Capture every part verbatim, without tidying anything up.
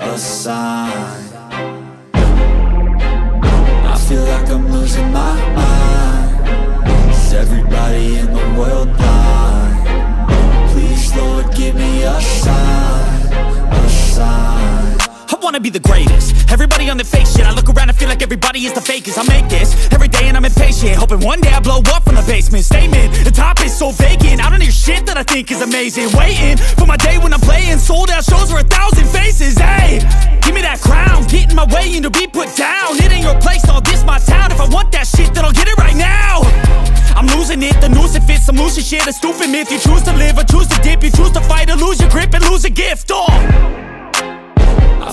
a sign. I feel like I'm losing my mind. Is everybody in the world blind? Please, Lord, give me a sign, a sign. I wanna be the greatest. Everybody on the fake shit. I look around and feel like everybody is the fakest. I make this every day and I'm impatient, hoping one day I blow up from the basement. Statement, the top is so vacant. I don't hear shit that I think is amazing. Waiting for my day when I'm playing sold out shows for a thousand faces. Hey, give me that crown, get in my way and to be put down. It ain't your place, all this my town. If I want that shit, then I'll get it right now. I'm losing it, the noose it fits, I'm losing shit. A stupid myth, you choose to live or choose to dip. You choose to fight or lose your grip and lose a gift. Oh, I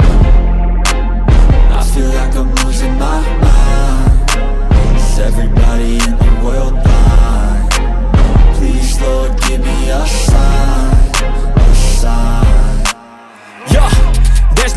I feel like I'm losing my mind. Is everybody in the world blind? Please, Lord, give me a sign, a sign. Yeah. There's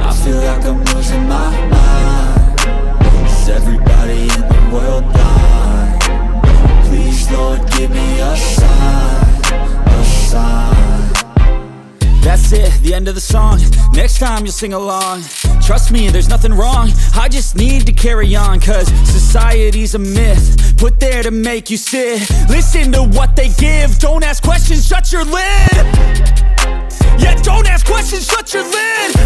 I feel like I'm losing my mind. Is everybody in the world blind? Please, Lord, give me a sign, a sign. That's it, the end of the song. Next time you'll sing along. Trust me, there's nothing wrong, I just need to carry on. Cause society's a myth, put there to make you sit. Listen to what they give, don't ask questions, shut your lid. Yeah, don't ask questions, shut your lid.